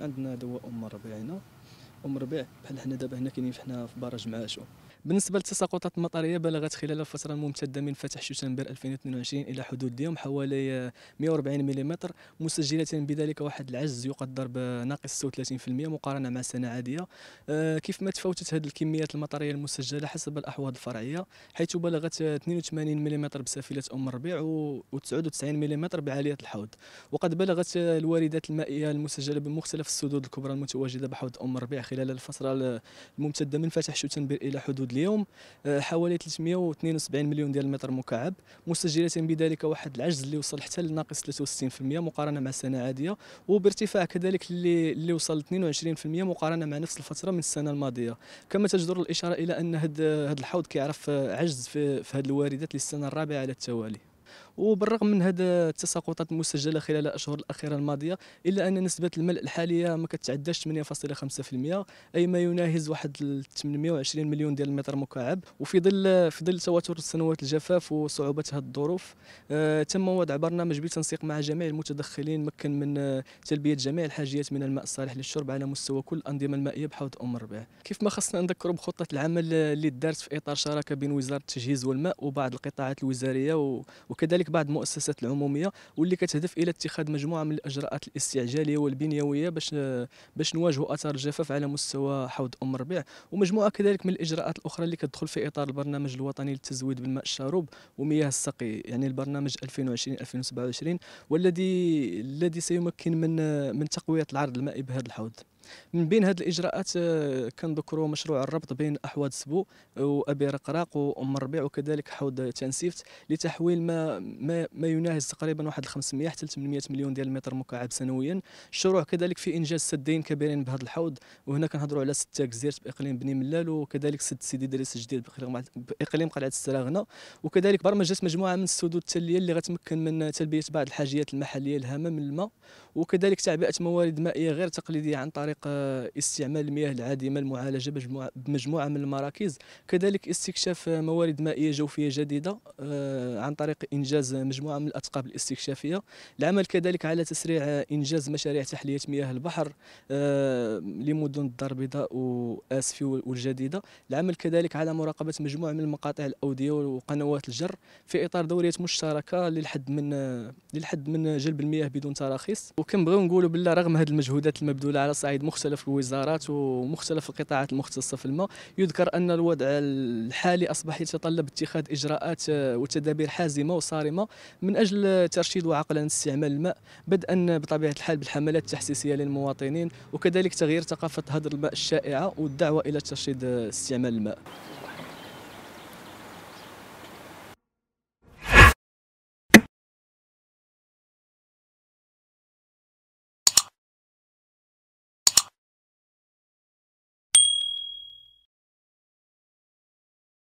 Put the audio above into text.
عندنا دوا أم الربيع هنا. أم الربيع بحال حنا دابا هنا كاينين حنا في برج معاشو. بالنسبه للتساقطات المطريه بلغت خلال الفتره الممتده من فتح شتنبر 2022 الى حدود اليوم حوالي 140 ملم، مسجله بذلك واحد العجز يقدر بناقص 36% مقارنه مع سنه عاديه. كيف ما تفاوتت هذه الكميات المطريه المسجله حسب الاحواض الفرعيه، حيث بلغت 82 ملم بسفيله ام الربيع و99 ملم بعاليه الحوض. وقد بلغت الواردات المائيه المسجله بمختلف السدود الكبرى المتواجده بحوض ام الربيع خلال الفتره الممتده من فتح شتنبر الى حدود اليوم حوالي 372 مليون ديال المتر مكعب، مسجله بذلك واحد العجز اللي وصل حتى لناقص 63% مقارنه مع سنه عاديه، وبارتفاع كذلك اللي وصل 22% مقارنه مع نفس الفتره من السنه الماضيه. كما تجدر الاشاره الى ان هذا الحوض كيعرف عجز في هذه الواردات للسنه الرابعه على التوالي. وبالرغم من هذه التساقطات المسجله خلال الاشهر الاخيره الماضيه، الا ان نسبه الملء الحاليه ما كتعداش 8.5%، اي ما يناهز واحد 820 مليون ديال المتر مكعب. وفي ظل تواتر سنوات الجفاف وصعوبه هذه الظروف، تم وضع برنامج بالتنسيق مع جميع المتدخلين مكن من تلبيه جميع الحاجيات من الماء الصالح للشرب على مستوى كل الانظمه المائيه بحوض ام الربيع. كيف ما خصنا نذكروا بخطه العمل اللي دارت في اطار شراكه بين وزاره التجهيز والماء وبعض القطاعات الوزاريه وكذلك بعض المؤسسات العموميه، واللي كتهدف الى اتخاذ مجموعه من الاجراءات الاستعجاليه والبنيويه باش نواجهوا اثار الجفاف على مستوى حوض ام الربيع، ومجموعه كذلك من الاجراءات الاخرى اللي كتدخل في اطار البرنامج الوطني للتزويد بالماء الشاروب ومياه السقي، يعني البرنامج 2020-2027، والذي سيمكن من تقويه العرض المائي بهذا الحوض. من بين هذه الاجراءات كنذكروا مشروع الربط بين احواض سبو وابي رقراق وام الربيع وكذلك حوض تانسيفت لتحويل ما يناهز تقريبا واحد 500 حتى 800 مليون ديال المتر مكعب سنويا. الشروع كذلك في انجاز سدين كبيرين بهذا الحوض، وهنا كنهضروا على ستاك زيرت باقليم بني ملال، وكذلك سد سيدي دريس الجديد باقليم قلعه السراغنه، وكذلك برمجت مجموعه من السدود التليه اللي غتمكن من تلبيه بعض الحاجيات المحليه الهامه من الماء، وكذلك تعبئه موارد مائيه غير تقليديه عن طريق استعمال المياه العادمه المعالجه بمجموعه من المراكز، كذلك استكشاف موارد مائيه جوفيه جديده عن طريق انجاز مجموعه من الاثقاب الاستكشافيه، العمل كذلك على تسريع انجاز مشاريع تحليه مياه البحر لمدن الدار البيضاء واسفي والجديده، العمل كذلك على مراقبه مجموعه من مقاطع الاوديه وقنوات الجر في اطار دوريه مشتركه للحد من جلب المياه بدون تراخيص. وكنبغيو نقولوا بالله رغم هذه المجهودات المبذوله على صعيد مختلف الوزارات ومختلف القطاعات المختصة في الماء، يذكر أن الوضع الحالي أصبح يتطلب اتخاذ إجراءات وتدابير حازمة وصارمة من أجل ترشيد وعقلنة استعمال الماء، بدءا بطبيعة الحال بالحملات التحسيسية للمواطنين، وكذلك تغيير ثقافة هدر الماء الشائعة والدعوة إلى ترشيد استعمال الماء.